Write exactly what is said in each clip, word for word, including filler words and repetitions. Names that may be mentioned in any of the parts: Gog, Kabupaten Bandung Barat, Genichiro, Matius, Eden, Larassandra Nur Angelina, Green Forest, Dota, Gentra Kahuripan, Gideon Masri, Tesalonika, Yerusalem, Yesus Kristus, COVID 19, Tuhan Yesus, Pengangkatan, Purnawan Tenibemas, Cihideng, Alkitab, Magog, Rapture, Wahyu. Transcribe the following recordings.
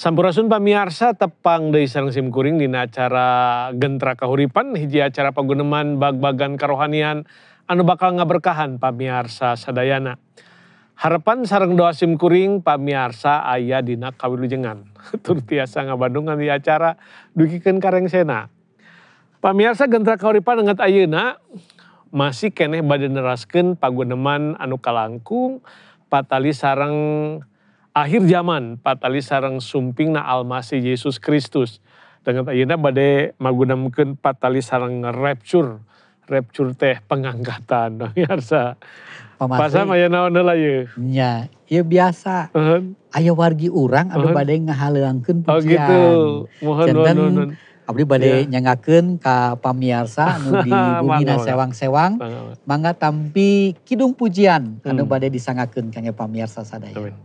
Sampurasun pamiarsa tepang dari sareng simkuring dina acara Gentra Kahuripan, hiji acara paguneman bag-bagan karohanian anu bakal ngaberkahan pamiarsa sadayana. Harapan sareng doa simkuring pamiarsa aya dina kawilujengan. Tur tiasa ngabandungan di acara dukikeun kareng sena. Pamiarsa Gentra Kahuripan ngat ayeuna masih keneh bade neraskeun paguneman anu kalangkung patali sareng akhir zaman, patali sarang sumping na Almasih Yesus Kristus. Dengan ayana badai magunamkeun patali sarang rapture. Rapture teh pengangkatan. Biasa. Pasam ayana onel ayo. Ya, ya biasa. Uh-huh. Ayo wargi urang, uh-huh. Abdi badai ngahaleangkeun pujian. Oh gitu. Mohon, mohon, mohon. Abdi badai yeah. Nyangakeun ka pamiarsa anu di bumi na sewang-sewang. Mangga tampi kidung pujian. Hmm. Anu badai disangakeun kangge pamiarsa sadaya. Amin.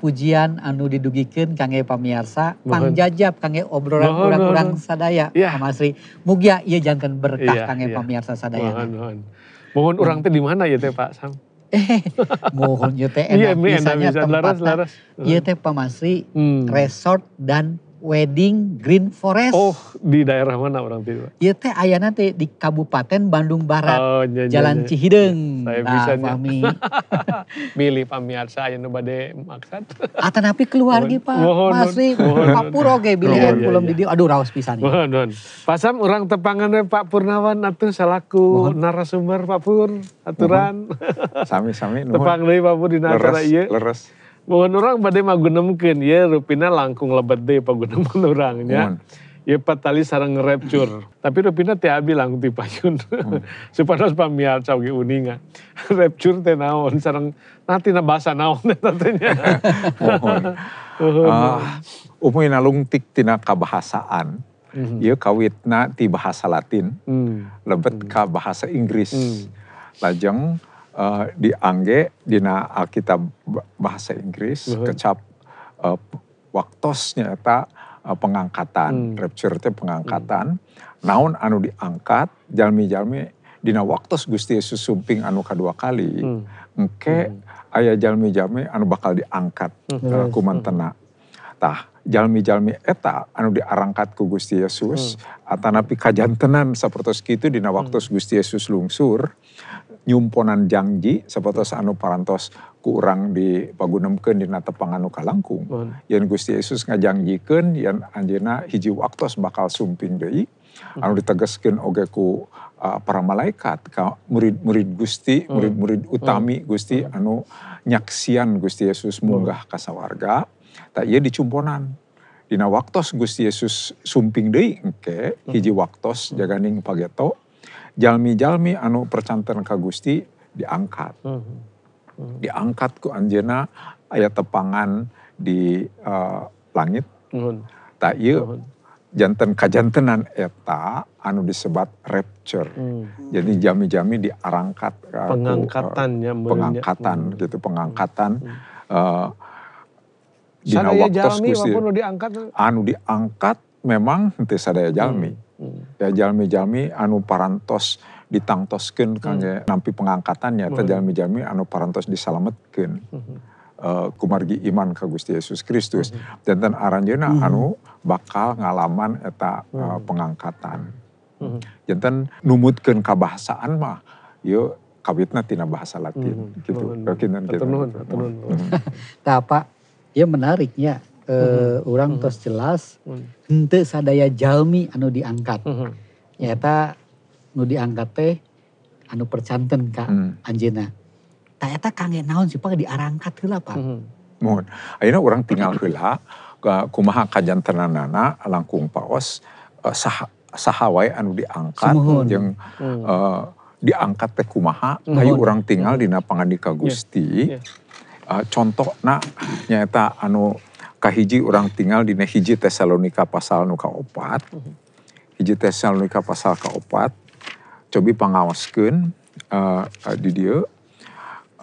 Pujian anu didugikeun kangge pamiarsa, pangjajab kangge obrolan kurang-kurang sadaya, yeah. Kang Asri. Mugia ieu janten berkah yeah, kangge yeah. Pamiarsa sadaya. Mohon, mohon. Mohon urang teh di mana ya teh Pak Sam? Eh, mohon ieu teh enak misalnya tempat. Ieu teh Pak Masri, hmm. Resort dan wedding Green Forest. Oh, di daerah mana orang teh? Ieu teh ayana teh di Kabupaten Bandung Barat, oh, nye, nye, Jalan nye. Cihideng. Saya nah, bisa Mami. Milih pamiarsa aya nu bade maksud. Atan tapi keluarga Pak. Masri, Pak Pur oge bilian kulum di dieu. Aduh raos pisan. Mohon. Pasam urang tepangan we Pak Purnawan atuh salaku narasumber Pak Pur aturan. Sami-sami nuhun. Tepang deui Pak Pur dina acara ieu. Leres. Mohon orang badai magunemkeun ya rupina langkung lebet deh paguneman orang nya. Ya patali sarang rapture. Tapi rupina teh abi langkung tipayun. Supados pamiarsa oge uninga. Rapture teh naon sareng natina basa naon eta teh nya. Mohon. Ah, umuhna lungtik tina kabahasaan. mm. Ieu kawitna ti bahasa Latin, mm. lebet mm. ka bahasa Inggris. Mm. Lajeng uh, diangge dina Alkitab bahasa Inggris mm. kecap uh, waktosnya eta uh, pengangkatan, mm. rapture teh pengangkatan. Mm. Naon anu diangkat jalmi-jalmi dina waktos Gusti Yesus sumping anu kadua kali, mm. engke mm. aya jalmi-jalmi anu bakal diangkat mm. ku mantena. Tah jalmi-jalmi eta anu diarangkat ku Gusti Yesus hmm. atanapi kajantenan sapertos kitu dina waktos hmm. Gusti Yesus lungsur nyumponan janji sapertos anu parantos ku urang dipagunemkeun dina tepang anu kalangkung hmm. yen Gusti Yesus ngajanjikeun yen anjeunna hiji waktos bakal sumping deui hmm. anu ditegaskeun oge ku uh, para malaikat ka murid-murid Gusti hmm. murid-murid utami hmm. Gusti hmm. anu nyaksian Gusti Yesus munggah ka sawarga. Tak iya dicumponan. Dina waktos Gusti Yesus sumping deui engke hiji waktos jaganing pageto. Jalmi-jalmi anu percanten ka Gusti diangkat. Diangkat ku anjeunna aya tepangan di uh, langit. Tak iya janten kajantenan eta anu disebat rapture. Jadi jalmi-jalmi diarangkat. Pengangkatannya. Uh, pengangkatan gitu, pengangkatan. Uh, Dina waktos Gusti diangkat. Anu diangkat memang henteu sadaya jalmi. Hmm. Ya jalmi-jalmi anu parantos ditangtoskeun kangge hmm. nampi pengangkatannya eta jalmi-jalmi anu parantos disalametkeun. Hmm. Uh, kumargi iman ka Gusti Yesus Kristus. Hmm. Janten aranjeunna hmm. anu bakal ngalaman eta hmm. uh, pengangkatan. Hmm. Janten numutkeun kabahasaan mah ieu kawitna tina bahasa Latin hmm. gitu. Kakinan kitu. Tah Pak, ya menariknya, e, mm-hmm. orang mm-hmm. tos jelas, mm-hmm. henteu sadaya jalmi anu diangkat. Mm-hmm. Nyata nu diangkat teh anu percanten ka mm. anjeunna. Ta eta kange naon sih Pak diarangkat heula Pak? Mm-hmm. Mun, ayeuna urang tinggal heula kumaha kajantenanana langkung paos saha saha wae anu diangkat jeung mm. e, diangkat teh kumaha mm-hmm. ayeuna urang tinggal dina pangandika Gusti. Yeah. Yeah. Uh, contoh na nyata anu kahiji orang tinggal di hiji Tesalonika pasal nu kaopat. Hiji Tesalonika pasal kaopat. Cobi pangaoskeun uh, di dieu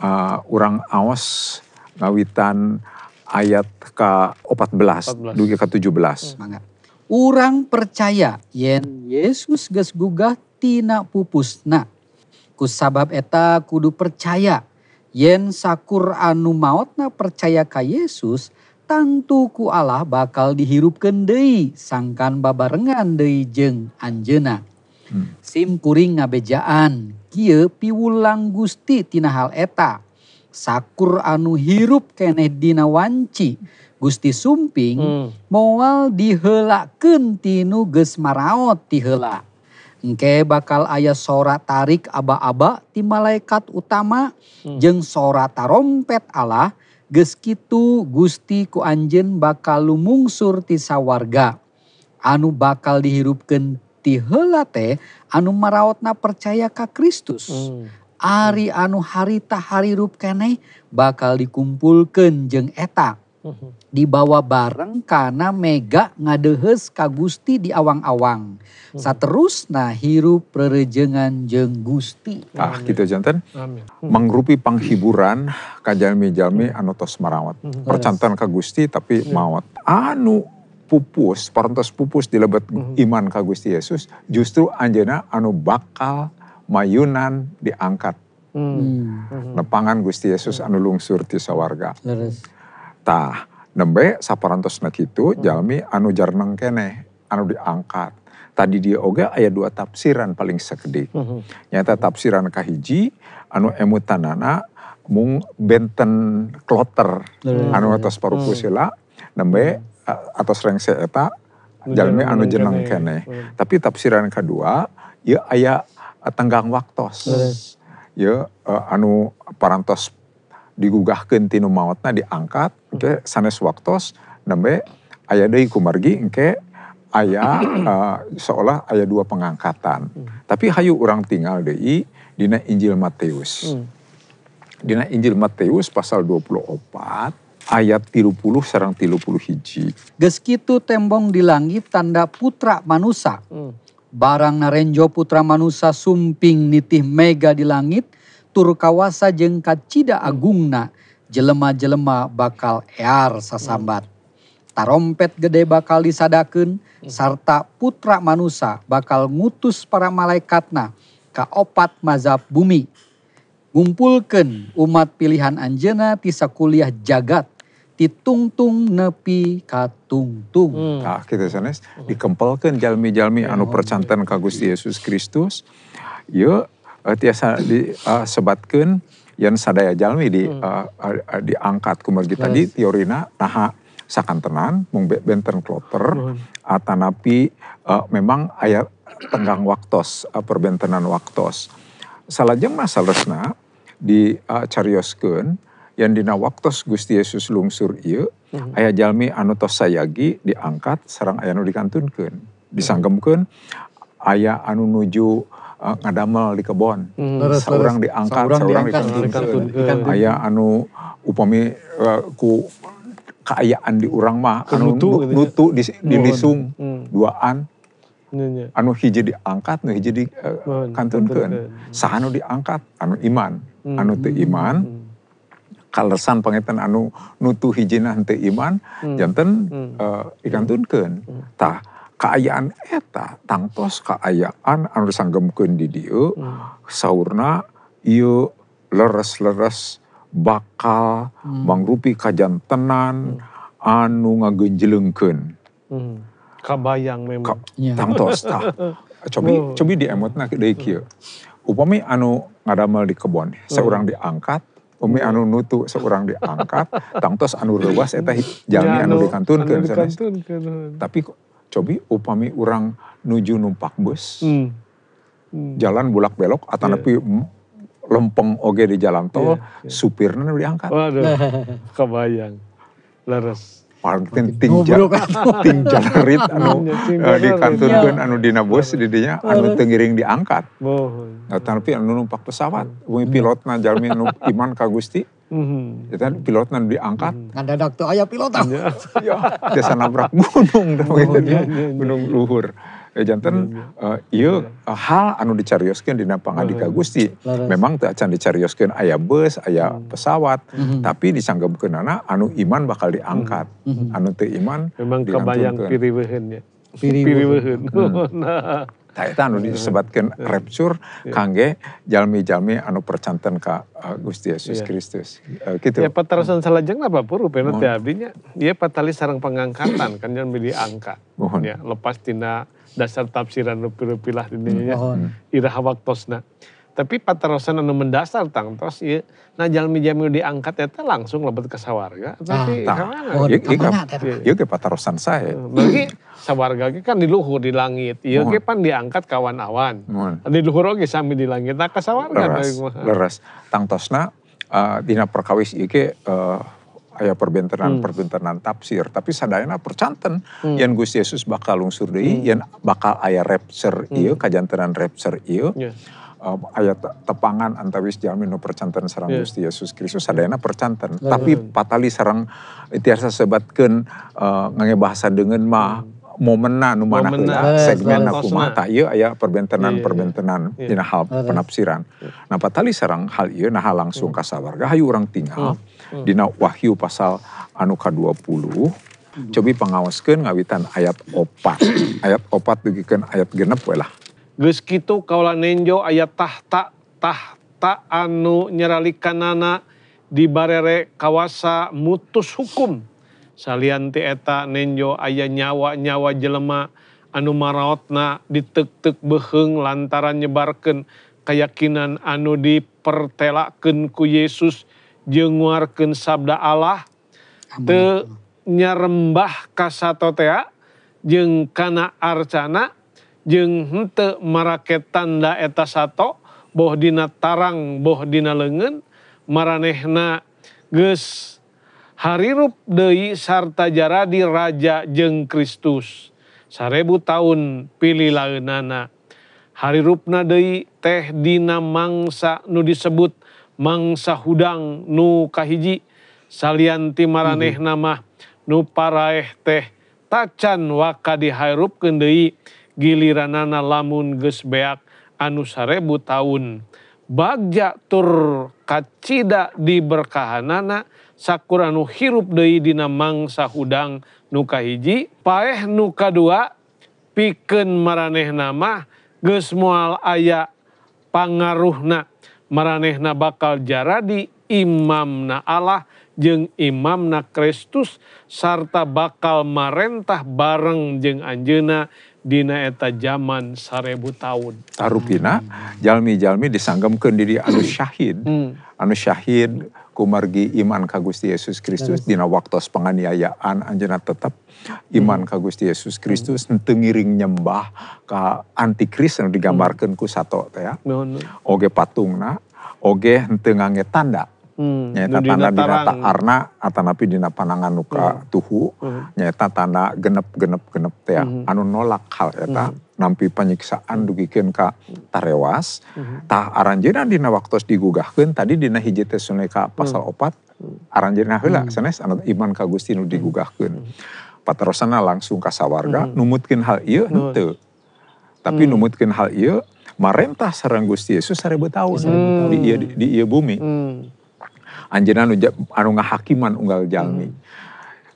uh, urang aos ngawitan ayat ka opat belas dugi ka tujuh belas. Hmm. Urang percaya yen Yesus geus gugah tina pupusna. Kusabab eta kudu percaya yen sakur anu maotna percaya ka Yesus, tangtu ku Allah bakal dihirupkeun deui sangkan babarengan deui jeung anjeunna. Hmm. Sim kuring ngabejaan, kieu piwulang Gusti tina hal eta. Sakur anu hirup keneh dina wanci, Gusti sumping hmm. moal diheulakeun tinu geus maraot ti heula. Engke bakal aya sora tarik aba-aba ti malaikat utama hmm. jeung sora tarompet Allah, geus kitu Gusti ku anjeun bakal lumungsur ti sawarga. Anu bakal dihirupkeun ti heula teh anu maraotna percaya ka Kristus. Hmm. Ari anu harita harirup keneh bakal dikumpulkeun jeung eta. Dibawa bareng karena mega ngadehes ka Gusti di awang-awang. Saterusna hirup rerejengan jeung Gusti. Ah gitu janten. Mangrupi panghiburan ka jalmi-jalmi anu tos marawat. Percantan ka Gusti tapi maot. Anu pupus, parantos pupus di lebet iman ka Gusti Yesus. Justru anjeunna anu bakal mayunan diangkat. Nepangan Gusti Yesus anu lungsur ti sawarga. Tah, nembe saparantosna kitu jalmi anu jarneng keneh, anu diangkat. Tadi dia oge aya dua tafsiran paling sakedik. Nyata tafsiran kahiji anu emutanana mung benten kloter anu atas parupus heula, nembe atas rengse eta jalmi anu jeneng keneh. Tapi tafsiran kedua ieu aya tenggang waktos. Ieu anu parantos digugahkeun tinu maotna diangkat engke sanes waktos nembe aya deui kumargi engke aya uh, seolah aya dua pengangkatan. Hmm. Tapi hayu urang tinggal deui dina Injil Matius. Hmm. Dina Injil Matius pasal dua puluh opat ayat tilu puluh sarang tilu puluh hiji. Ges kitu tembong di langit tanda putra manusia. Hmm. Barang narenjo putra manusia sumping nitih mega di langit. Tur kawasa jeung kacida agungna. Jelema-jelema bakal ear sasambat. Tarompet gede bakal disadakeun. Sarta putra manusia bakal ngutus para malaikatna. Ka opat mazhab bumi. Ngumpulkeun umat pilihan anjeuna ti sakuliah jagat. Ditungtung nepi katungtung. Hmm. Nah, kita sanes dikempelkan jalmi-jalmi anu percanten ka Gusti Yesus Kristus. Yuk, tiasa disebatkan uh, yang sadaya jalmi di, uh, diangkat kumargi tadi yes. Teorina naha sakantenan, mung benten kloter, atanapi uh, memang ayat tenggang waktos, uh, perbentenan waktos. Salajeng masalahna di uh, carioskeun. Yang dina waktos Gusti Yesus lungsur ieu, mm-hmm. Aya jalmi anu tos sayagi diangkat sarang aya anu dikantunkeun, disanggemkeun, aya anu nuju uh, ngadamel di kebon, mm-hmm. Saurang diangkat, saurang dikantunkeun, aya anu upami uh, ku kaayaan di urang mah, anu nutu, nutu, nutu di, dilisung mm-hmm. duaan. Anu hiji diangkat, anu hiji dikantunkeun, saha anu diangkat, anu iman, mm-hmm. Anu teu iman. Mm-hmm. Kalesan pangetan anu nutu hijina henteu iman hmm. janten hmm. uh, dikantunkeun hmm. Tah kaayaan eta tangtos kaayaan anu disanggemkeun di dieu hmm. Saurna ieu leres-leres bakal hmm. mangrupi kajantenan hmm. anu ngagenjeleungkeun hmm. Kabayang memang Ka, yeah. Tangtos tah cobi oh. cobi diemotna deui kieu upami anu ngadamel di kebon saurang hmm. diangkat Umi anu nutu seorang diangkat, tangtos anu rewas eta jalmi anu dikantunkeun. Tapi cobi upami urang nuju numpak bus, hmm. Hmm. jalan bolak belok, atanapi yeah. lempeng oge di jalan tol, yeah. Yeah. supirna anu diangkat. Waduh, kebayang, leres. Paling tinjal, tinjal rit anu uh, dikantunkeun anu dina bus di dinya, anu tengiring diangkat. Bohong. Nah, tapi anu numpak pesawat, bumi mm. pilotna jalmi anu iman ka Gusti. Mm-hmm. Eta pilotna diangkat. Mm. Ngadadak teu aya pilot. Ya, biasa nabrak gunung dah gunung luhur. Eh janten ieu hal anu dicarioskeun dina pangandika Gusti. Memang teu acan dicarioskeun aya bus, aya pesawat, mm-hmm. tapi disanggemkeunana anu iman bakal diangkat. Mm-hmm. Anu teu iman memang kebayang piriweuheun nya. Piriweuheun. Nah. Eta anu disebutkan yeah. rapture yeah. kangge jalmi-jalmi anu percanten ka Gusti Yesus yeah. Kristus. Uh, gitu. Ya patarosan salajengna Bapak rupena teh abdinya. Ieu patali sareng pangangkatan kan jalmi diangkat. Mohon. Ya, lepas tina dasar tafsiran rupi-rupilah dininya. Mohon. Iraha waktosna. Tapi patarosan anu mendasar tangtos ieu na jalmi-jalmi diangkat eta langsung lebet ka sawarga. Tapi nah, ieu ge patarosan sae. Bagi sawarga ge kan di luhur di langit, ieu ge pan diangkat kawan awan. Di luhur oge sami di langit nah ka sawarga. Leres. Tangtosna uh, dina perkawis ieu ge uh, aya perbentenan-perbentenan tafsir, tapi sadayana percanten hmm. yang Gusti Yesus bakal lungsur deui, hmm. yang bakal aya rapture hmm. ieu, kajantenan rapture ieu. Yeah. Um, ayat tepangan antawis jalmi nu percanten sarang yeah. Gusti Yesus Kristus sadayana percanten yeah. tapi patali sarang tiasa sebatkeun uh, ngebahasa deungeun mah mm. momenna nu mana heula segmenna kumaha ta ieu aya perbentenan-perbentenan yeah. yeah. dina hal yeah. penafsiran yeah. nah patali sarang hal ieu nah langsung yeah. ka sawarga hayu urang tinggal yeah. dina Wahyu pasal anu ka dua puluh cobi pangaoskeun ngawitan ayat opat ayat opat dugikeun ayat genep we lah. Geus kitu kaula nenjo aya tahta tahta anu nyeralikanana di barere kawasa mutus hukum. Salian ti eta nenjo aya nyawa-nyawa jelema anu maraotna diteuk-teuk beuheung lantaran nyebarkeun kayakinan anu dipertelakeun ku Yesus jeung nguarkeun sabda Allah teu nyarembah ka satotea jeung kana arcana. Jeung henteu marake tanda eta sato, boh dina tarang, boh dina leungeun, maranehna geus harirup deui sarta jaradi raja jeung Kristus. Sarebu taun pilih laeunana. Harirupna deui teh dina mangsa nu disebut mangsa hudang nu kahiji salianti maraneh nama nu paraeh teh tacan waka dihairupkeun deui giliranana lamun geus beak anu sarebu taun. Bagja tur kacida diberkahanana sakura nu hirup deui dina mangsa hudang nu kahiji, paeh nu kadua pikeun maranehna mah geus moal aya pangaruhna. Maranehna bakal jaradi imamna Allah jeung imamna Kristus sarta bakal marentah bareng jeung anjeuna dina eta jaman sarebu tahun. Tarupina jalmi-jalmi disanggemkeun di anu syahid. Anu syahid kumargi iman ka Gusti Yesus Kristus dina waktos penganiayaan anjeuna tetap iman ka Gusti Yesus Kristus teu ngiring nyembah ka antikris anu digambarkeun ku sato teh ya. Oge patungna, oge henteu ngangge tanda. Hmm, nyata tanda dina arna atanapi dina panangan nuka hmm. tuhu hmm. nyata tanda genep-genep-genep teh hmm. anu nolak hal eta hmm. nampi penyiksaan dugikeun ka tarewas hmm. tah aranjeunna dina waktos digugahkeun tadi dina hiji Tesalonika pasal hmm. opat aranjeunna heula hmm. sanes anu iman ka Gusti nu digugahkeun hmm. paterosana langsung ka sawarga hmm. numutkeun hal ieu henteu hmm. tapi hmm. numutkeun hal ieu marentah sareng Gusti Yesus seribu tahun hmm. di ieu di ieu bumi hmm. Anjeunna anu ngahakiman unggal jalmi. Hmm.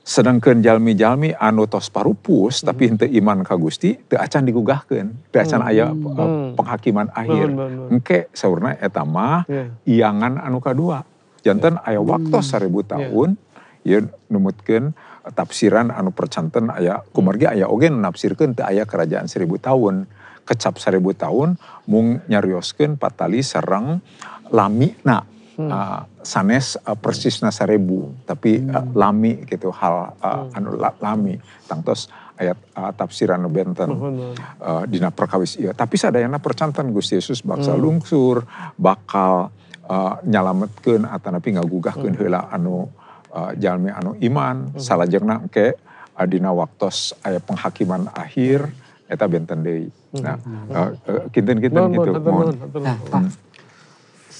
Sedangkeun jalmi-jalmi anu tos parupus hmm. tapi henteu iman ka Gusti teu acan digugahkeun, teu acan hmm. aya hmm. penghakiman akhir. Engke saurna eta mah yeah. iangan anu kadua. Janten yeah. aya waktos hmm. seribu tahun yeah. ieu numutkeun tafsiran anu percanten aya kumargi aya oge nafsirkeun teu aya kerajaan seribu tahun. Kecap seribu tahun mung nyarioskeun patali sareng lamina. Hmm. Uh, sanes uh, persisna sarebu tapi uh, lami gitu hal uh, hmm. anu lami tangtos ayat uh, tafsiran nu benten uh, dina perkawis ieu tapi sadayana percanten Gusti Yesus bakal hmm. lungsur bakal uh, nyalametkeun atanapi ngagugahkeun heula hmm. anu uh, jalmi anu iman hmm. salajengna engke uh, dina waktos aya penghakiman akhir eta benten deui nah kinten-kinten kitu mohon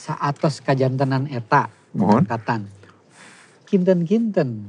saatos kajantenan eta katan kinten-kinten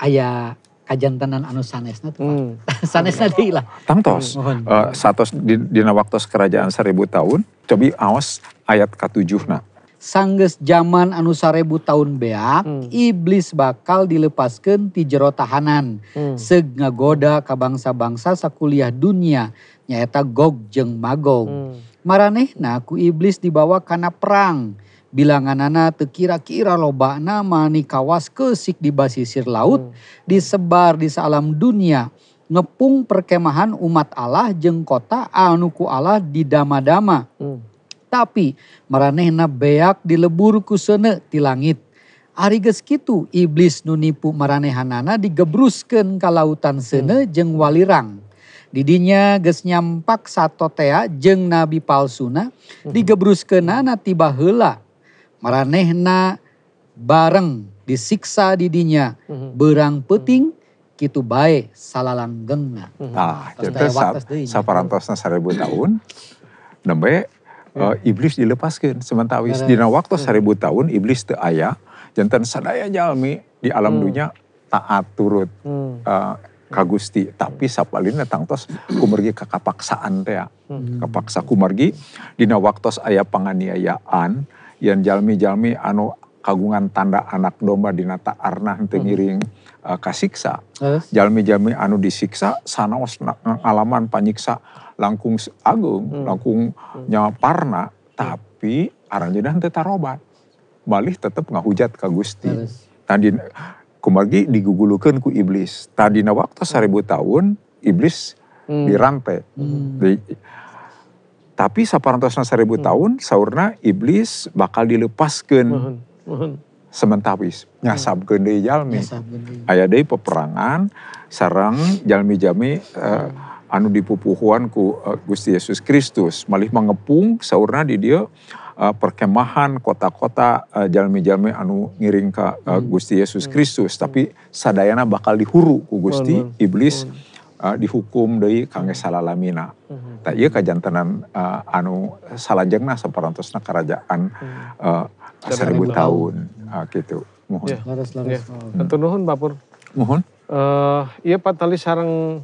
aya kajantenan anu sanesna tuh hmm. sanesna deui lah tangtos hmm. uh, satos dina waktos kerajaan seribu tahun cobi aos ayat katujuhna sanggeus jaman anu seribu tahun beak hmm. iblis bakal dilepaskeun ti jero tahanan hmm. seug ngagoda ka bangsa-bangsa sakuliah dunia nyaeta Gog jeung Magog hmm. Maranehna ku iblis dibawa kana perang. Bilanganana teu kira-kira loba nama ni kawas keusik di basisir laut. Hmm. Disebar di salam dunia. Ngepung perkemahan umat Allah jeung kota anu ku Allah didama-dama. Hmm. Tapi maranehna beak dilebur ku seuneu ti langit. Ari geus kitu iblis nu nipu maranehanana digebruskeun ka lautan seuneu hmm. jeung walirang. Didinya geus nyampak satotea jeung nabi palsuna digebruskeunana tiba heula. Maranehna bareng disiksa didinya berang peuting kitu bae salalanggengna. Tah, eta saparantosna seribu tahun. Nembe uh, iblis dilepaskeun sementawis dina waktu seribu tahun iblis teu aya janten sadaya jalmi di alam dunya taat turut uh, ka Gusti tapi sapalina tangtos kumargi kakapaksaan teh kapaksa kumargi dina waktos aya panganiayaan yang jalmi-jalmi anu kagungan tanda anak domba dina taarna henteu ngiring uh, kasiksa jalmi-jalmi anu disiksa sanaos ngalaman panyiksa langkung agung langkung nyaparna tapi aranjeunna henteu tarobat malih tetep ngahujat ka Gusti tadi kumargi digugulukeun ku iblis. Tadina waktu seribu tahun iblis hmm. dirantai. Hmm. Di, tapi saparantosna seribu hmm. tahun saurna iblis bakal dilepaskeun. Sementawis nyasabkeun deui jalmi. Aya deui peperangan sareng jalmi-jalmi uh, anu dipupuhuan ku uh, Gusti Yesus Kristus malih mangepung saurna di dieu Uh, perkemahan kota-kota uh, jalmi-jalmi anu ngiring ka uh, Gusti Yesus Kristus hmm. tapi sadayana bakal dihuru ku Gusti hmm. iblis uh, dihukum deui kangge salalamina hmm. tah ieu kajantenan uh, anu salanjengna saparantosna kerajaan hmm. uh, seribu tahun uh, gitu. Mohon. Ya. Laras, laras. Tentu nuhun, Pak Pur. Mohon. Uh, iya patali sarang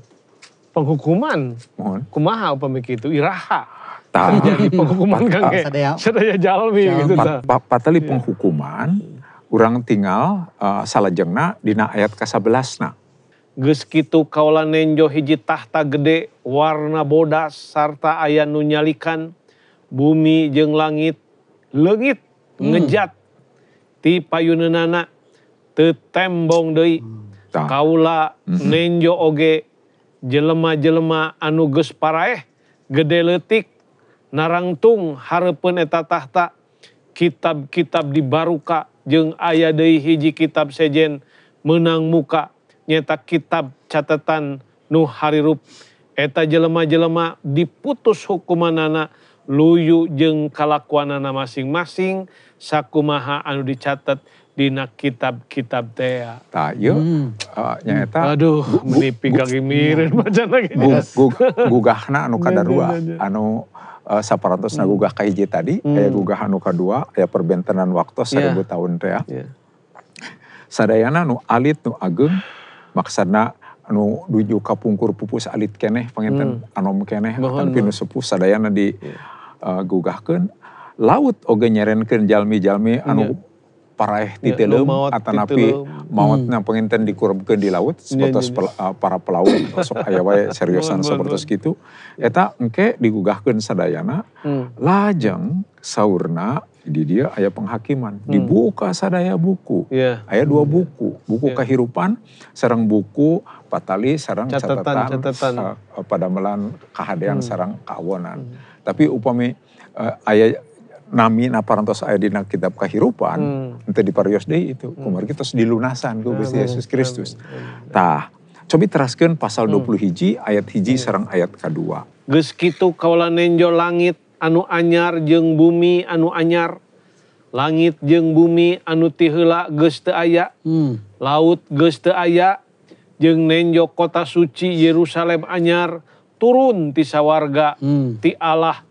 penghukuman. Mohon. Kumaha upami kitu iraha. Tah. Terjadi penghukuman kang ge. Sadaya jalmi gitu tah. Patali penghukuman urang tinggal uh, salajengna dina ayat kasabelasna. Geus kitu kaula nenjo hiji tahta gede warna bodas sarta aya nu nyalikan bumi jeung langit. Leungit hmm. ngejat ti payuneunana teu tembong deui. Kaula mm-hmm. nenjo oge jelema-jelema anu geus paraeh gede leutik narangtung hareupeun eta tahta kitab-kitab dibaruka jeung aya deui hiji kitab sejen meunang muka nyata kitab catatan nu harirup eta jelema-jelema diputus hukumanana luyu jeung kalakuanana masing-masing sakumaha anu dicatet dina kitab-kitab teh. Tah ieu nyaeta aduh menipi kaki mirin macan lagi. Gugahna anu kadarua anu uh, saparantosna gugah kahiji tadi hmm. aya gugah anu kadua aya perbentenan waktu seribu yeah. tahun teh. Yeah. Sadayana nu alit nu ageung maksudna anu duju ka pungkur pupus alit keneh pangenten hmm. anom keneh anu pinu sepuh sadayana di yeah. uh, gugahkeun laut oge nyerenkeun jalmi-jalmi anu yeah. paraeh di telem atanapi mautna penginten dikurubkeun di laut sapertos para pelaut sok aya wae seriusan sapertos kitu eta engke digugahkeun sadayana lajeng saurna di dia aya penghakiman dibuka sadaya buku aya dua buku buku kahirupan sareng buku patali sareng catatan padamelan kahadean sareng kawonan tapi upami aya nami naparantos aya dina kitab kahirupan hmm. ente diparios deui itu hmm. kumari kitos dilunasan ku Gusti Yesus Kristus. Tah cobi teraskeun pasal hmm. dua puluh hiji ayat hiji hmm. sareng ayat kadua. Geus kitu kaula nenjo langit anu anyar jeung bumi anu anyar. Langit jeung bumi anu ti heula geus teu aya. Hmm. Laut geus teu aya jeung nenjo kota suci Yerusalem anyar turun ti sawarga hmm. ti Allah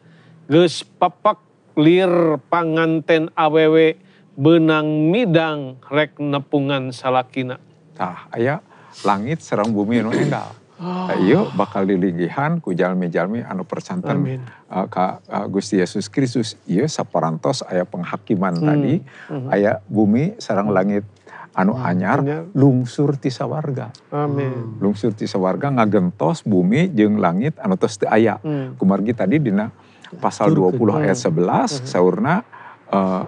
geus papak lir panganten awewe benang midang rek nepungan salakina. Tah aya langit serang bumi anu endal. Ayo bakal dilinggihan ku jalmi-jalmi anu percanten uh, ka uh, Gusti Yesus Kristus. Ieu saparantos aya penghakiman hmm. tadi hmm. aya bumi serang langit anu anyar hmm. lungsur ti sawarga. Amin. Lungsur ti sawarga ngagentos bumi jeung langit anu tos teu aya. Hmm. Kumargi tadi dina pasal dua puluh ayat sebelas, saurna uh,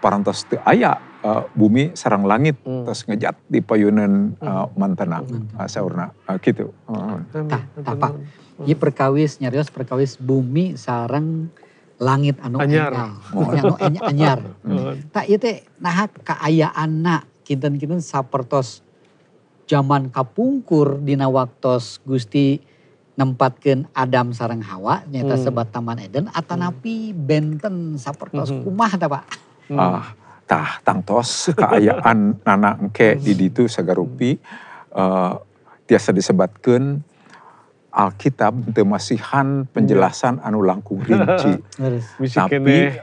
parantos teu aya uh, bumi sarang langit, hmm. terus ngejat di payunan uh, mantena, uh, saurna uh, gitu. Uh. Tah, apa? Ini perkawis, nyarios perkawis bumi sarang langit anu anyar. Anu anyar. Tah ieu teh naha kaayaanna kinten-kinten sapertos zaman kapungkur dina waktos Gusti nempatkeun Adam sareng Hawa nyata hmm. sebat Taman Eden atanapi benten sapertos hmm. kumah ta Pak. Hmm. Ah, tah tangtos kaayaan nana engke di ditu sagarupi uh, tiasa disebatkeun Alkitab teu masihan penjelasan anu langkung rinci. Tapi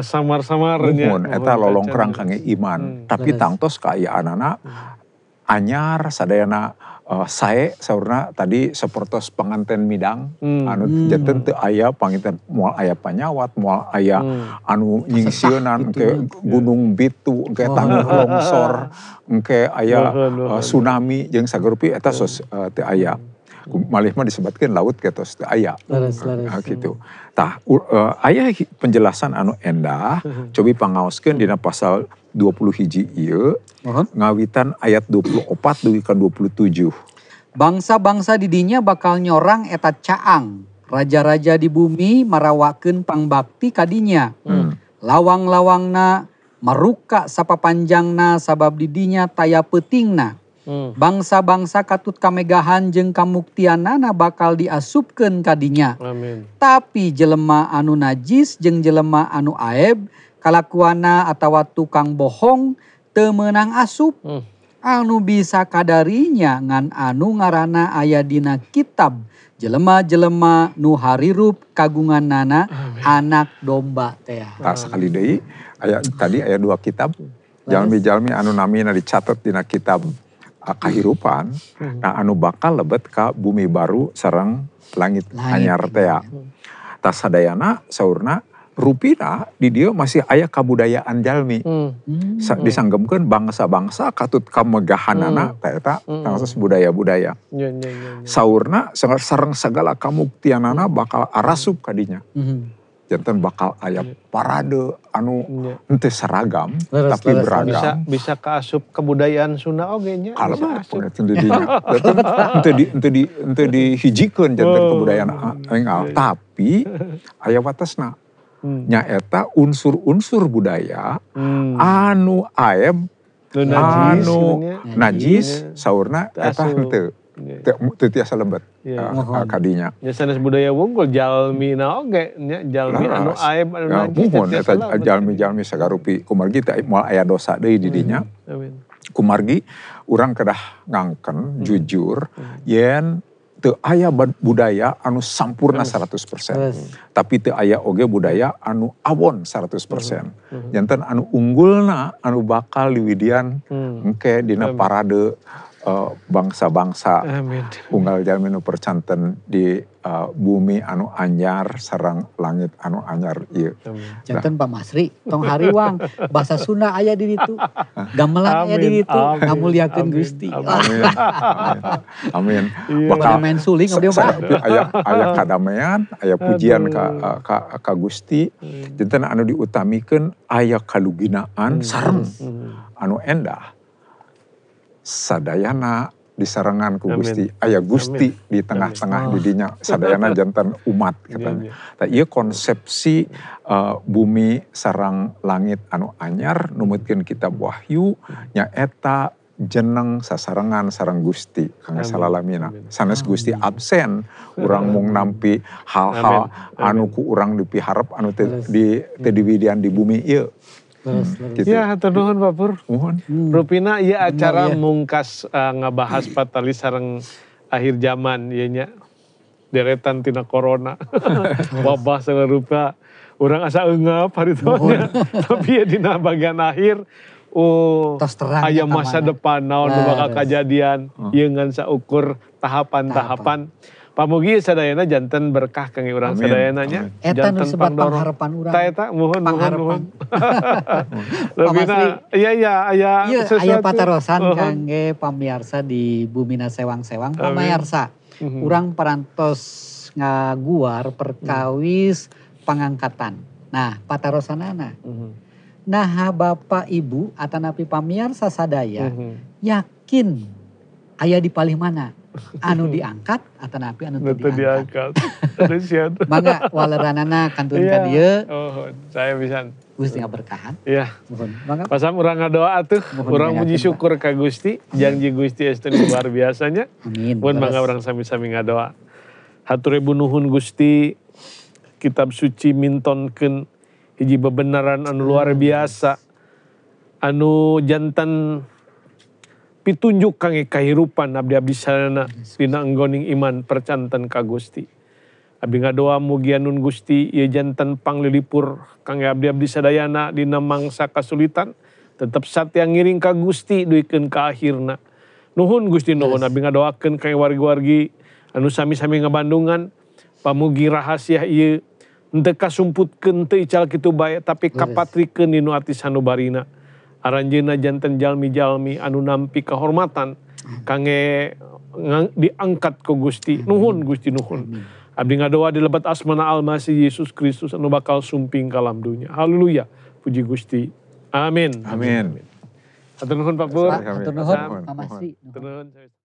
samar-samar nya eta lolongkrang kange iman, hmm. tapi tangtos kaayaan nana anyar sadayana Uh, sae saurna tadi sapertos panganten midang hmm. anu jaten teu aya panginten moal aya panyawat moal aya hmm. anu nyingsieunan engke gunung bitu engke oh. tanah longsor engke aya uh, tsunami jeung sagerupi eta sos uh, teu aya malih mah disebutkeun laut ge tos teu aya kitu. Tah uh, aya penjelasan anu endah cobi pangaoskeun dina pasal dua puluh hiji ieu ngawitan ayat dua puluh opat dugi ka dua puluh tujuh. Bangsa-bangsa di dinya bakal nyorang eta caang. Raja-raja di bumi marawakeun pangbakti ka dinya. Hmm. Lawang-lawangna maruka sapapanjangna sabab di dinya taya peutingna. Hmm. Bangsa-bangsa katut kamegahan jeung kamuktianana bakal diasupkeun ka dinya. Amin. Tapi jelema anu najis jeung jelema anu aeb kalakuana atawa tukang bohong teu meunang asup. Hmm. Anu bisa kadarinya ngan anu ngarana aya dina kitab. Jelema-jelema nu harirup kagunganana anak domba teh. Tah sakali deui aya tadi aya dua kitab. Jalmi-jalmi anu namina dicatat dina kitab Kahirupan, hmm. nah anu bakal lebet ka bumi baru sarang langit, langit anyar tea. Tasadayana saurna rupina di dia masih ayah kabudayaan jalmi. Hmm. Hmm. Disanggemkeun bangsa-bangsa katut kamegahanana hmm. eta hmm. tangsos budaya-budaya. Ya, ya, ya, ya. Saurna sareng segala kamuktianana bakal arasup kadinya. Hmm. Jantan bakal ayah parade anu ente seragam leras, tapi leras, beragam. Bisa, bisa keasup kebudayaan Sunda oge nya. Kalau pun itu di ente di ente dihijikeun jantan kebudayaan enggal tapi ayah watasna. Hmm. Nyaeta unsur-unsur budaya hmm. anu aem najis, anu najis, najis saurna eta henteu. Itu tiasa lembet kadinya. Ya sanes budaya wunggul jalmi naoge nya jalmi anu aib anu najis. Mohon eta jalmi-jalmi sagarupi kumargi teh moal aya dosa deui di dinya. Kumargi urang kedah ngangken jujur yen teu aya budaya anu sampurna seratus persen. Tapi teu aya oge budaya anu awon seratus persen. Janten anu unggulna anu bakal diwidian engke dina parade Uh, bangsa-bangsa unggal jalminu percanten di uh, bumi anu anyar serang langit anu anyar ieu. Janten Pak Masri tong hariwang bahasa Sunda aya di ditu. Gamelan aya di ditu ngamulyakeun Gusti. Amin. Amin. Bakal main suling abdi mah. Aya aya kadamean, aya pujian ka ka, ka Gusti. Janten anu diutamikeun aya kaluginaan sareng anu endah. Sadayana disarengan ku Gusti, ayah Gusti Amin. Di tengah-tengah didinya, sadayana jantan umat katanya. Nah, iya konsepsi uh, bumi sarang langit anu anyar, numutkeun kitab Wahyu, nyaeta jeneng sasarengan sarang Gusti, kang salalamina. Sanes Gusti absen, urang mung nampi hal-hal anu ku urang dipiharep, anu di tediwidian di bumi ieu. Leras, leras. Gitu. Ya, hatur nuhun Pak Pur. Nuhun. Hmm. Rupina iya acara nah, ya. Mungkas uh, ngabahas patali sareng akhir zaman ieu nya. Deretan tina corona. Wabah sarupa urang asa eungap harita nya. Tapi ya dina bagian akhir oh aya masa mana. Depan naon nu bakal kajadian ieu ngan saukur tahapan-tahapan. Pamugi sadayana jantan berkah kang urang sadayana nya. Eta nu sebab pangharapan urang. Ta eta muhun muhun muhun. Lebihna iya iya aya sesuatu. Aya patarosan kang ge pamiarsa di Bumina Sewang-Sewang pamiarsa. Urang parantos ngaguar perkawis pangangkatan. Nah, patarosanana. Nah, Bapak Ibu atanapi pamiarsa sadaya yakin aya di palih mana? Anu diangkat atau napi anu diangkat. diangkat. Mangga waleranana kantun ka dieu. Oh, saya pisan. Gusti ngaberkahan. Iya. Mangga. Pasam urang ngadoa atuh, urang puji syukur ka Gusti, janji Gusti estu luar biasanya. Amin. Mun mangga urang sami-sami ngadoa. Hatur nuhun Gusti, kitab suci mintonkeun hiji bebenaran anu luar biasa. Anu jantan pitunjuk kange kahirupan abdi-abdi sarana dina enggoning iman percanten ka Gusti. Abdi ngadoa mugi anun Gusti ieu janten panglilipur kange abdi-abdi sadayana dina mangsa kasulitan tetep satya ngiring ka Gusti duikeun ka akhirna. Nuhun Gusti nuhun abdi ngadoakeun kange wargi-wargi anu sami-sami ngabandungan pamugi rahasia ieu henteu kasumputkeun teu ical kitu bae tapi kapatrikeun dina ati sanubarina. Aranjeuna janten jalmi-jalmi anu nampi kehormatan kange diangkat ku Gusti. Nuhun Gusti nuhun. Abdi ngadoa di lebat asmana Almasih Yesus Kristus anu bakal sumping kalam dunya. Haleluya. Puji Gusti. Amin. Amin. Hatur nuhun Pak Pur. Hatur nuhun Pak Masih.